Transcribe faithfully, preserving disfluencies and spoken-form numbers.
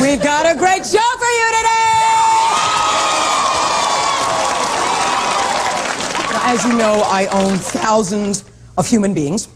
We've got a great show for you today! As you know, I own thousands of human beings.